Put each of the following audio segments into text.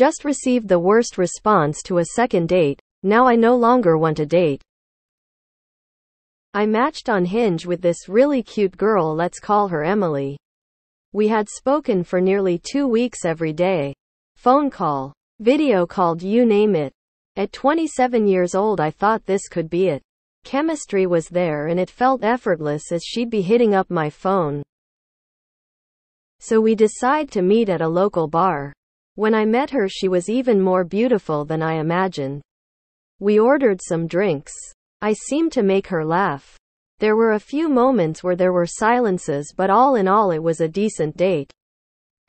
Just received the worst response to a second date. Now I no longer want a date. I matched on Hinge with this really cute girl, let's call her Emily. We had spoken for nearly 2 weeks every day. Phone call, video called, you name it. At 27 years old I thought this could be it. Chemistry was there and it felt effortless as she'd be hitting up my phone. So we decide to meet at a local bar. When I met her she was even more beautiful than I imagined. We ordered some drinks. I seemed to make her laugh. There were a few moments where there were silences, but all in all it was a decent date.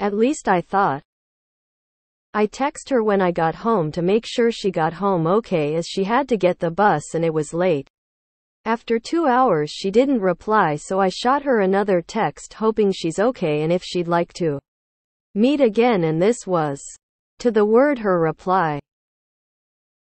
At least I thought. I texted her when I got home to make sure she got home okay, as she had to get the bus and it was late. After 2 hours she didn't reply, so I shot her another text hoping she's okay and if she'd like to meet again, and this was to the word her reply.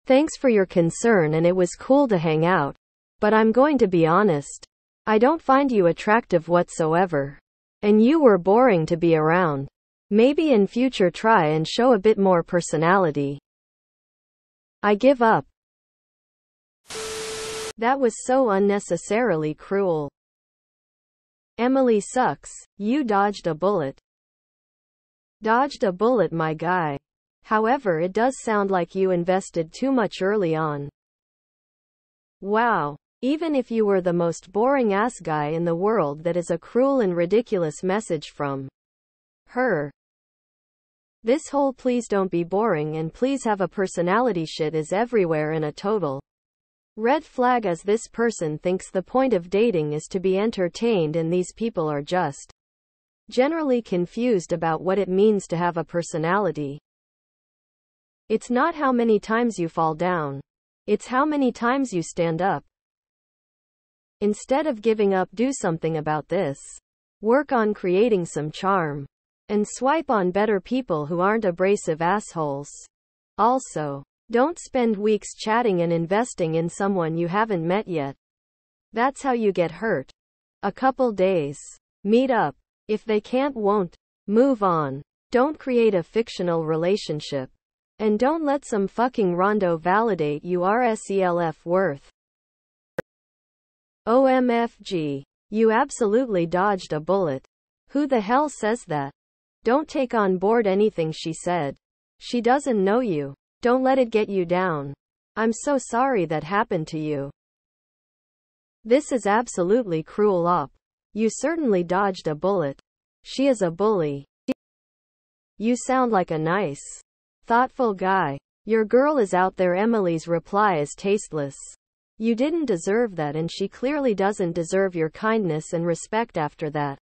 Thanks for your concern and it was cool to hang out. But I'm going to be honest. I don't find you attractive whatsoever. And you were boring to be around. Maybe in future try and show a bit more personality. I give up. That was so unnecessarily cruel. Emily sucks. You dodged a bullet. Dodged a bullet, my guy. However, it does sound like you invested too much early on. Wow. Even if you were the most boring ass guy in the world, that is a cruel and ridiculous message from her. This whole please don't be boring and please have a personality shit is everywhere and a total red flag, as this person thinks the point of dating is to be entertained, and these people are just generally confused about what it means to have a personality. It's not how many times you fall down. It's how many times you stand up. Instead of giving up, do something about this. Work on creating some charm. And swipe on better people who aren't abrasive assholes. Also, don't spend weeks chatting and investing in someone you haven't met yet. That's how you get hurt. A couple days. Meet up. If they can't, won't. Move on. Don't create a fictional relationship. And don't let some fucking rondo validate you are self worth. OMFG. You absolutely dodged a bullet. Who the hell says that? Don't take on board anything she said. She doesn't know you. Don't let it get you down. I'm so sorry that happened to you. This is absolutely cruel up. You certainly dodged a bullet. She is a bully. You sound like a nice, thoughtful guy. Your girl is out there. Emily's reply is tasteless. You didn't deserve that, and she clearly doesn't deserve your kindness and respect after that.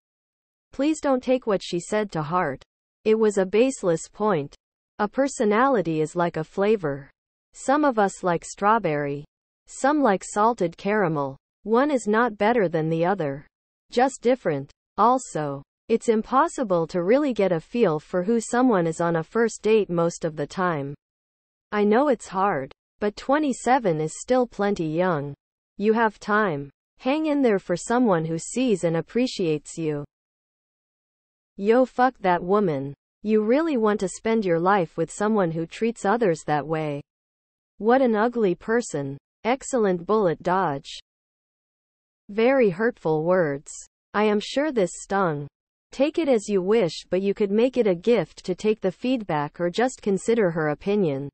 Please don't take what she said to heart. It was a baseless point. A personality is like a flavor. Some of us like strawberry. Some like salted caramel. One is not better than the other. Just different. Also, it's impossible to really get a feel for who someone is on a first date most of the time. I know it's hard, but 27 is still plenty young. You have time. Hang in there for someone who sees and appreciates you. Yo, fuck that woman. You really want to spend your life with someone who treats others that way? What an ugly person. Excellent bullet dodge. Very hurtful words. I am sure this stung. Take it as you wish, but you could make it a gift to take the feedback or just consider her opinion.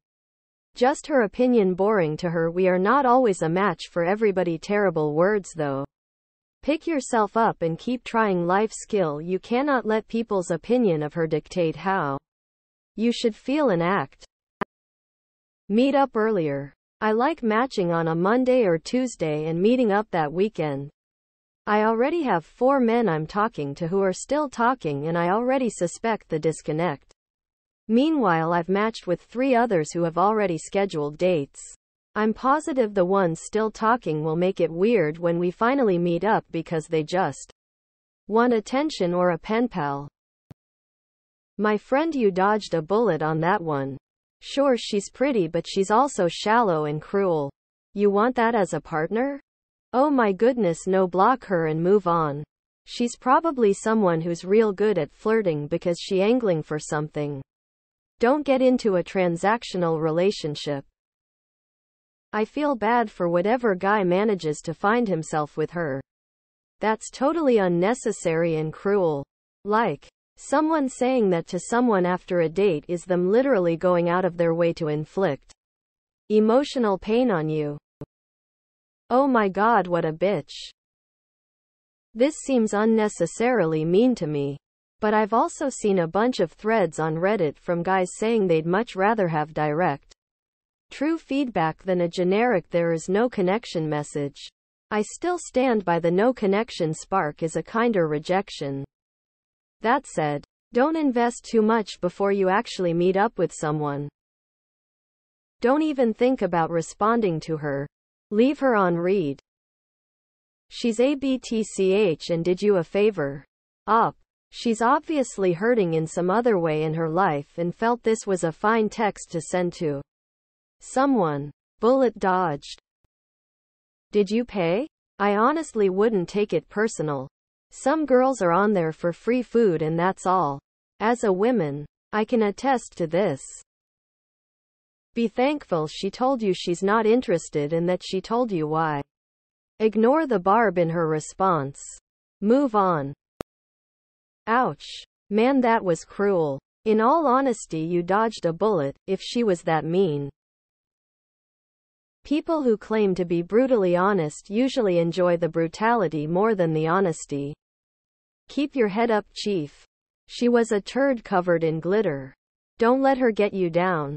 Just her opinion boring to her. We are not always a match for everybody. Terrible words though. Pick yourself up and keep trying. Life skill. You cannot let people's opinion of her dictate how you should feel and act. Meet up earlier. I like matching on a Monday or Tuesday and meeting up that weekend. I already have 4 men I'm talking to who are still talking, and I already suspect the disconnect. Meanwhile, I've matched with 3 others who have already scheduled dates. I'm positive the ones still talking will make it weird when we finally meet up because they just want attention or a pen pal. My friend, you dodged a bullet on that one. Sure, she's pretty, but she's also shallow and cruel. You want that as a partner? Oh my goodness, no, block her and move on. She's probably someone who's real good at flirting because she's angling for something. Don't get into a transactional relationship. I feel bad for whatever guy manages to find himself with her. That's totally unnecessary and cruel. Like, someone saying that to someone after a date is them literally going out of their way to inflict emotional pain on you. Oh my God, what a bitch. This seems unnecessarily mean to me. But I've also seen a bunch of threads on Reddit from guys saying they'd much rather have direct, true feedback than a generic "there is no connection" message. I still stand by the no connection spark is a kinder rejection. That said, don't invest too much before you actually meet up with someone. Don't even think about responding to her. Leave her on read. She's a bitch and did you a favor. Up. She's obviously hurting in some other way in her life and felt this was a fine text to send to someone. Bullet dodged. Did you pay? I honestly wouldn't take it personal. Some girls are on there for free food and that's all. As a woman, I can attest to this. Be thankful she told you she's not interested and that she told you why. Ignore the barb in her response. Move on. Ouch. Man, that was cruel. In all honesty, you dodged a bullet, if she was that mean. People who claim to be brutally honest usually enjoy the brutality more than the honesty. Keep your head up, chief. She was a turd covered in glitter. Don't let her get you down.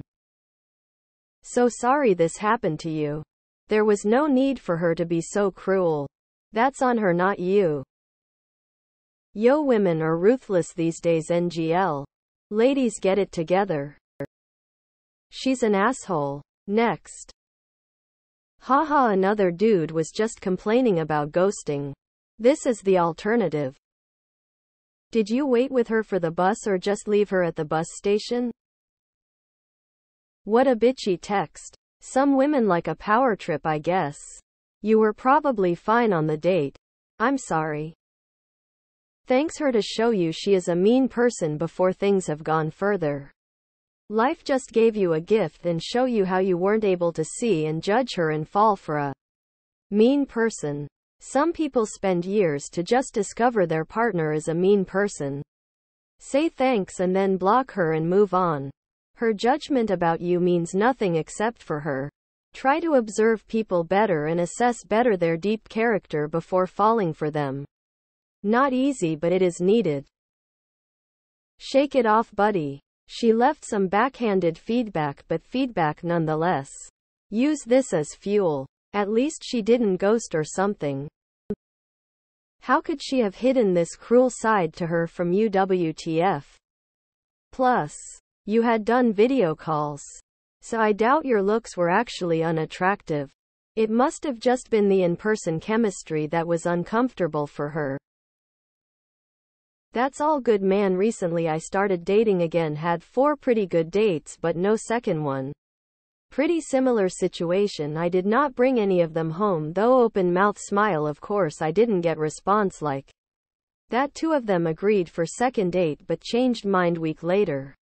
So sorry this happened to you. There was no need for her to be so cruel. That's on her, not you. Yo, women are ruthless these days. NGL. Ladies, get it together. She's an asshole. Next. Haha, another dude was just complaining about ghosting. This is the alternative. Did you wait with her for the bus or just leave her at the bus station? What a bitchy text. Some women like a power trip, I guess. You were probably fine on the date. I'm sorry. Thanks her to show you she is a mean person before things have gone further. Life just gave you a gift and show you how you weren't able to see and judge her and fall for a mean person. Some people spend years to just discover their partner is a mean person. Say thanks and then block her and move on. Her judgment about you means nothing except for her. Try to observe people better and assess better their deep character before falling for them. Not easy, but it is needed. Shake it off, buddy. She left some backhanded feedback, but feedback nonetheless. Use this as fuel. At least she didn't ghost or something. How could she have hidden this cruel side to her from you? WTF. Plus, you had done video calls, so I doubt your looks were actually unattractive. It must have just been the in-person chemistry that was uncomfortable for her. That's all good, man. Recently I started dating again, had 4 pretty good dates but no second one. Pretty similar situation. I did not bring any of them home though. Open mouth smile. Of course I didn't get response like that. 2 of them agreed for second date but changed mind week later.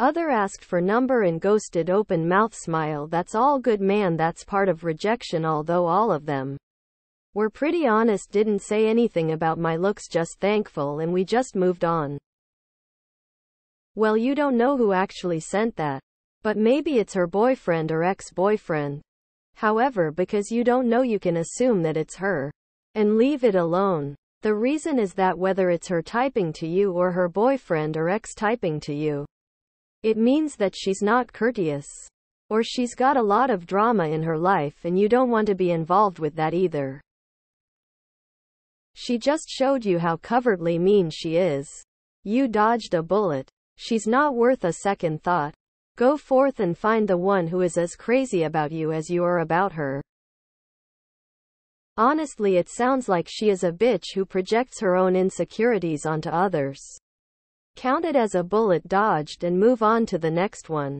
Other asked for number and ghosted. Open mouth smile. That's all good, man. That's part of rejection. Although all of them were pretty honest, didn't say anything about my looks, just thankful, and we just moved on. Well, you don't know who actually sent that. But maybe it's her boyfriend or ex-boyfriend. However, because you don't know, you can assume that it's her and leave it alone. The reason is that whether it's her typing to you or her boyfriend or ex typing to you, it means that she's not courteous, or she's got a lot of drama in her life and you don't want to be involved with that either. She just showed you how covertly mean she is. You dodged a bullet. She's not worth a second thought. Go forth and find the one who is as crazy about you as you are about her. Honestly, it sounds like she is a bitch who projects her own insecurities onto others. Count it as a bullet dodged and move on to the next one.